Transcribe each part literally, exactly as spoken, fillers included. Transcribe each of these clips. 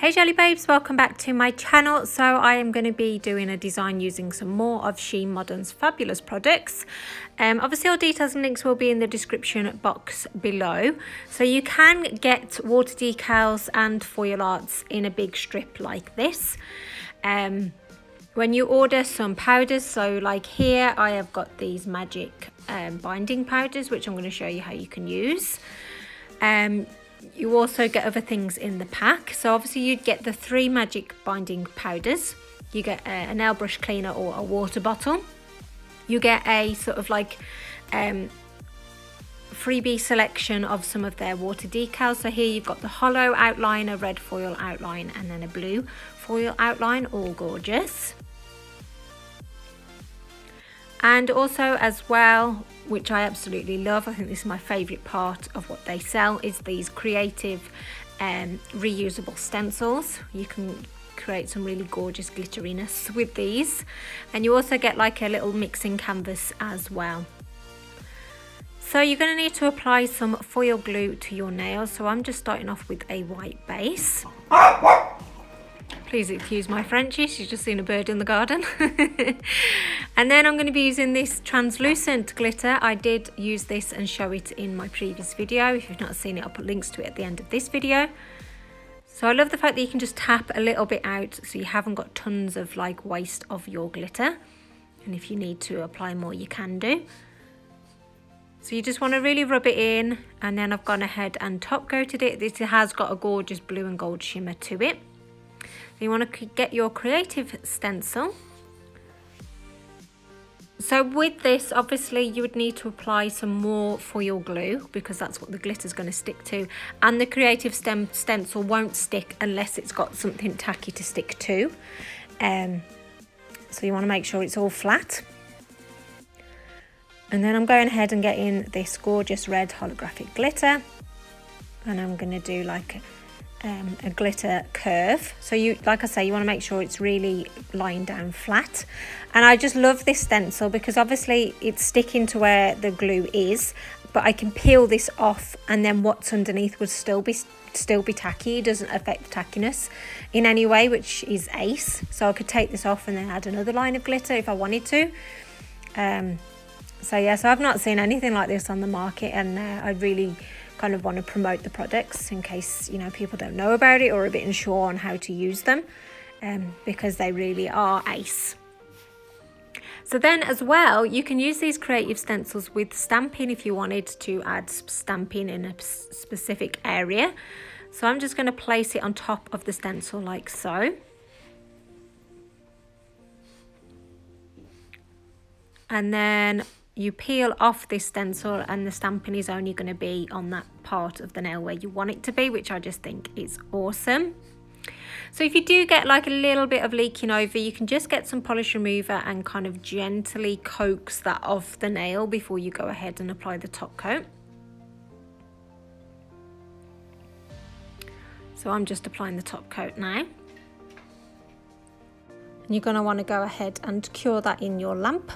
Hey Jelly Babes, welcome back to my channel. So I am going to be doing a design using some more of SheModern's fabulous products. Um, obviously all details and links will be in the description box below. So you can get water decals and foil arts in a big strip like this. Um, when you order some powders, so like here I have got these magic um, binding powders which I'm going to show you how you can use. Um, You also get other things in the pack. So obviously you'd get the three magic binding powders. You get a, a nail brush cleaner or a water bottle. You get a sort of like um, freebie selection of some of their water decals. So here you've got the hollow outline, a red foil outline, and then a blue foil outline, all gorgeous. And also as well, which I absolutely love, I think this is my favourite part of what they sell, is these creative um, reusable stencils. You can create some really gorgeous glitteriness with these. And you also get like a little mixing canvas as well. So you're going to need to apply some foil glue to your nails. So I'm just starting off with a white base. Please excuse my Frenchie, she's just seen a bird in the garden. And then I'm going to be using this translucent glitter. I did use this and show it in my previous video. If you've not seen it, I'll put links to it at the end of this video. So I love the fact that you can just tap a little bit out so you haven't got tons of like waste of your glitter. And if you need to apply more, you can do. So you just want to really rub it in. And then I've gone ahead and top coated it. This has got a gorgeous blue and gold shimmer to it. You want to get your creative stencil. So with this, obviously you would need to apply some more foil glue because that's what the glitter is going to stick to, and the creative stem stencil won't stick unless it's got something tacky to stick to. Um, so you want to make sure it's all flat. And then I'm going ahead and getting this gorgeous red holographic glitter, and I'm going to do like a Um, a glitter curve. So you, like I say, you want to make sure it's really lying down flat. And I just love this stencil because obviously it's sticking to where the glue is, but I can peel this off and then what's underneath would still be still be tacky. It doesn't affect the tackiness in any way, which is ace. So I could take this off and then add another line of glitter if I wanted to. Um, so yeah, so I've not seen anything like this on the market, and uh, I really kind of want to promote the products in case, you know, people don't know about it or are a bit unsure on how to use them, um, because they really are ace. So then as well, you can use these creative stencils with stamping if you wanted to add stamping in a specific area. So I'm just going to place it on top of the stencil like so. And then you peel off this stencil and the stamping is only going to be on that part of the nail where you want it to be, which I just think is awesome. So if you do get like a little bit of leaking over, you can just get some polish remover and kind of gently coax that off the nail before you go ahead and apply the top coat. So I'm just applying the top coat now. And you're going to want to go ahead and cure that in your lamp.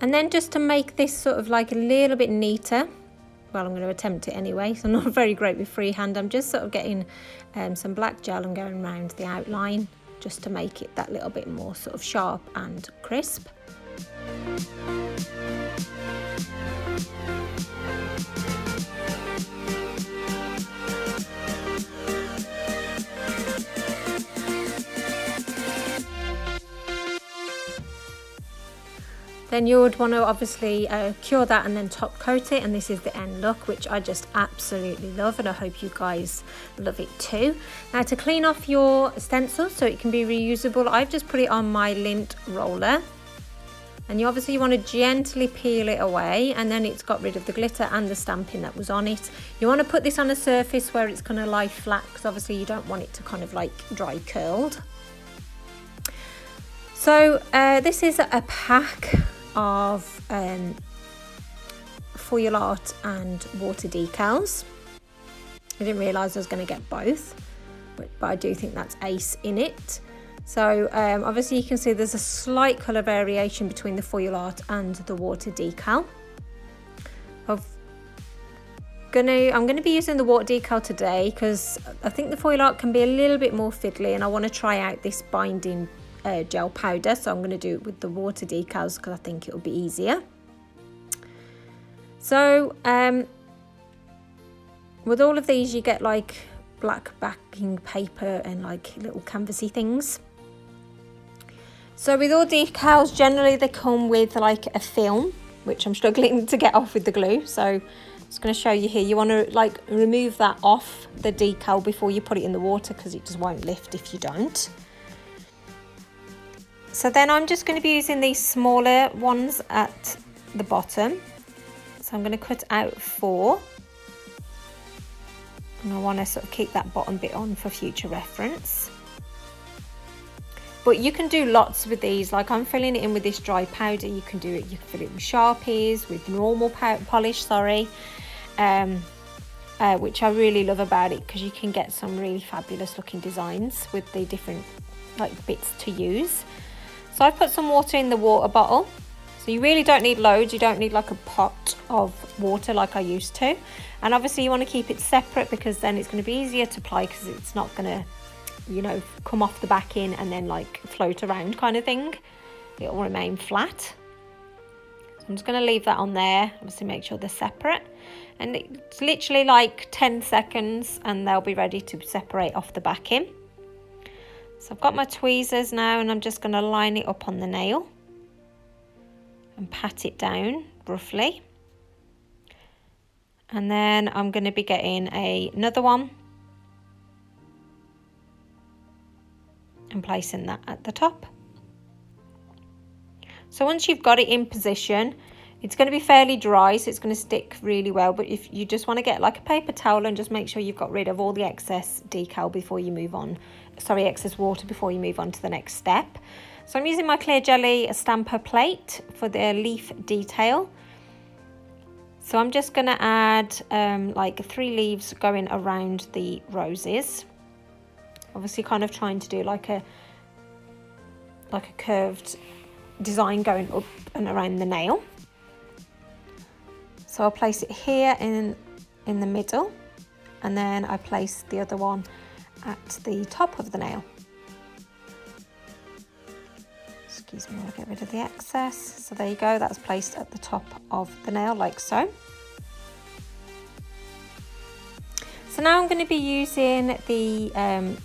And then just to make this sort of like a little bit neater, well, I'm going to attempt it anyway, so I'm not very great with freehand. I'm just sort of getting um, some black gel and going around the outline just to make it that little bit more sort of sharp and crisp. Then you would want to obviously uh, cure that and then top coat it, and this is the end look, which I just absolutely love, and I hope you guys love it too. Now to clean off your stencil so it can be reusable, I've just put it on my lint roller, and you obviously want to gently peel it away, and then it's got rid of the glitter and the stamping that was on it. You want to put this on a surface where it's going to lie flat because obviously you don't want it to kind of like dry curled. So uh, this is a pack of um, foil art and water decals. I didn't realise I was going to get both, but, but I do think that's ace in it. So um, obviously you can see there's a slight colour variation between the foil art and the water decal. I've Gonna, I'm going to be using the water decal today because I think the foil art can be a little bit more fiddly, and I want to try out this binding uh, gel powder, so I'm going to do it with the water decals because I think it'll be easier. So um, with all of these you get like black backing paper and like little canvassy things. So with all decals generally they come with like a film, which I'm struggling to get off with the glue, so just going to show you here. You want to like remove that off the decal before you put it in the water because it just won't lift if you don't. So then I'm just going to be using these smaller ones at the bottom, so I'm going to cut out four, and I want to sort of keep that bottom bit on for future reference. But you can do lots with these, like I'm filling it in with this dry powder. You can do it, you can fill it with Sharpies, with normal polish, sorry, um, uh, which I really love about it because you can get some really fabulous looking designs with the different like bits to use. So I put some water in the water bottle, so you really don't need loads, you don't need like a pot of water like I used to, and obviously you want to keep it separate because then it's going to be easier to apply because it's not going to, you know, come off the back in and then like float around kind of thing. It'll remain flat. So I'm just going to leave that on there, obviously make sure they're separate, and it's literally like ten seconds and they'll be ready to separate off the back in. So I've got my tweezers now and I'm just going to line it up on the nail and pat it down roughly, and then I'm going to be getting a, another one and placing that at the top. So once you've got it in position, it's going to be fairly dry, so it's going to stick really well, but if you just want to get like a paper towel and just make sure you've got rid of all the excess decal before you move on, sorry, excess water before you move on to the next step. So I'm using my clear jelly stamper plate for the leaf detail, so I'm just going to add um, like three leaves going around the roses. Obviously kind of trying to do like a like a curved design going up and around the nail. So I'll place it here in in the middle, and then I place the other one at the top of the nail. Excuse me, I'll get rid of the excess. So there you go, that's placed at the top of the nail like so. So now I'm going to be using the um,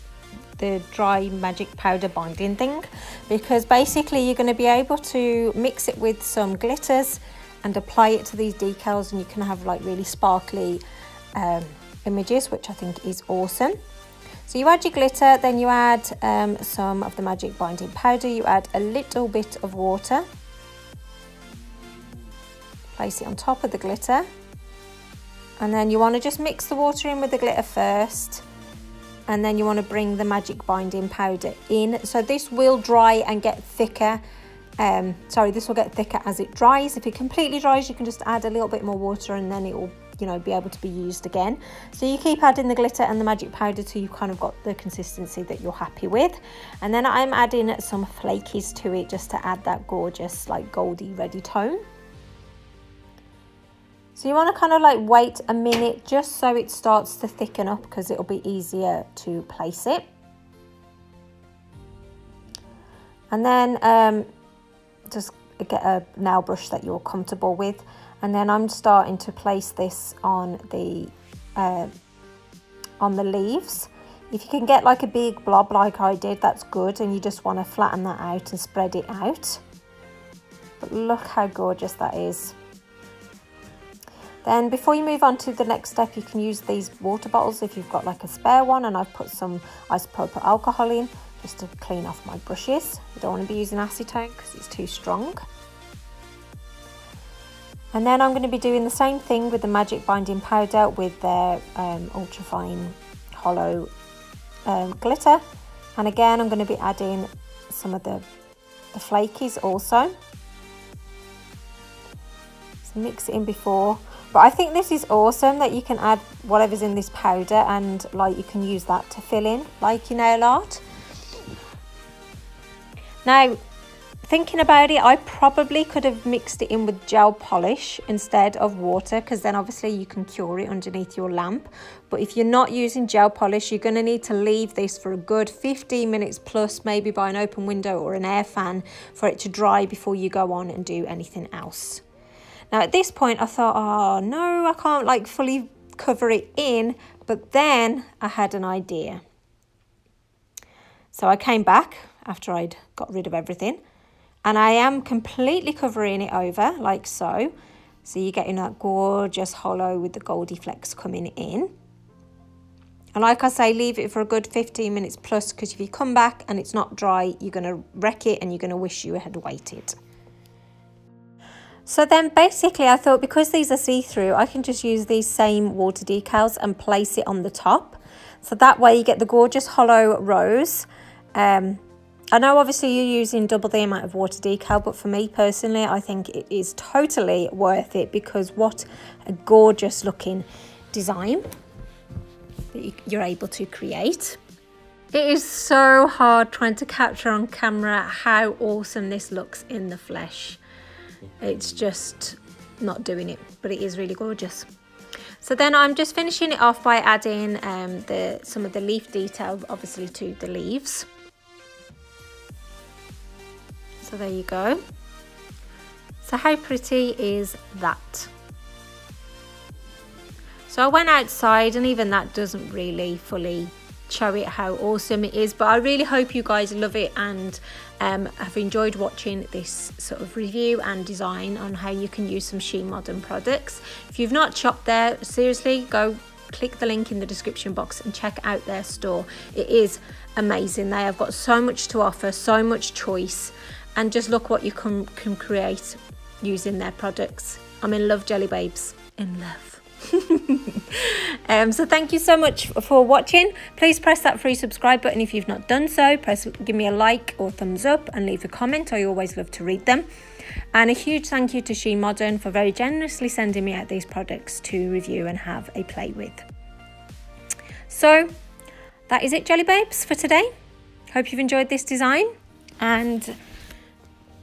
the dry magic powder binding thing, because basically you're going to be able to mix it with some glitters and apply it to these decals, and you can have like really sparkly um, images, which I think is awesome. So you add your glitter, then you add um, some of the magic binding powder, you add a little bit of water, place it on top of the glitter, and then you want to just mix the water in with the glitter first, and then you want to bring the magic binding powder in. So this will dry and get thicker, um, sorry, this will get thicker as it dries. If it completely dries, you can just add a little bit more water and then it will, you know, be able to be used again. So you keep adding the glitter and the magic powder till you've kind of got the consistency that you're happy with. And then I'm adding some flakies to it just to add that gorgeous like goldy reddy tone. So you want to kind of like wait a minute just so it starts to thicken up, because it'll be easier to place it. And then um, just get a nail brush that you're comfortable with, and then I'm starting to place this on the uh, on the leaves. If you can get like a big blob like I did, that's good, and you just want to flatten that out and spread it out. But look how gorgeous that is. Then before you move on to the next step, you can use these water bottles if you've got like a spare one, and I've put some isopropyl alcohol in just to clean off my brushes. I don't want to be using acetone because it's too strong. And then I'm going to be doing the same thing with the magic binding powder with their um, ultrafine hollow um, glitter, and again I'm going to be adding some of the, the flakies also. So mix it in before. But I think this is awesome that you can add whatever's in this powder and like you can use that to fill in like your nail art. Now Thinking about it, I probably could have mixed it in with gel polish instead of water, because then obviously you can cure it underneath your lamp. But if you're not using gel polish, you're going to need to leave this for a good fifteen minutes plus, maybe by an open window or an air fan, for it to dry before you go on and do anything else. Now at this point I thought, oh no, I can't like fully cover it in, but then I had an idea. So I came back after I'd got rid of everything, and I am completely covering it over like so. So you're getting that gorgeous hollow with the goldy flecks coming in. And like I say, leave it for a good fifteen minutes plus, because if you come back and it's not dry, you're going to wreck it and you're going to wish you had waited. So then basically I thought, because these are see-through, I can just use these same water decals and place it on the top. So that way you get the gorgeous hollow rose. Um, I know obviously you're using double the amount of water decal, but for me personally, I think it is totally worth it, because what a gorgeous looking design that you're able to create. It is so hard trying to capture on camera how awesome this looks in the flesh. It's just not doing it, but it is really gorgeous. So then I'm just finishing it off by adding um, the some of the leaf detail, obviously, to the leaves. So there you go. So how pretty is that? So I went outside, and even that doesn't really fully show it how awesome it is, but I really hope you guys love it and um, have enjoyed watching this sort of review and design on how you can use some SheModern products. If you've not shopped there, seriously, go click the link in the description box and check out their store. It is amazing. They have got so much to offer, so much choice, and just look what you can, can create using their products. I'm in love, Jelly Babes, in love. um, so thank you so much for watching. Please press that free subscribe button if you've not done so. Press, give me a like or thumbs up, and leave a comment. I always love to read them. And a huge thank you to SheModern for very generously sending me out these products to review and have a play with. So that is it, Jelly Babes, for today. Hope you've enjoyed this design, and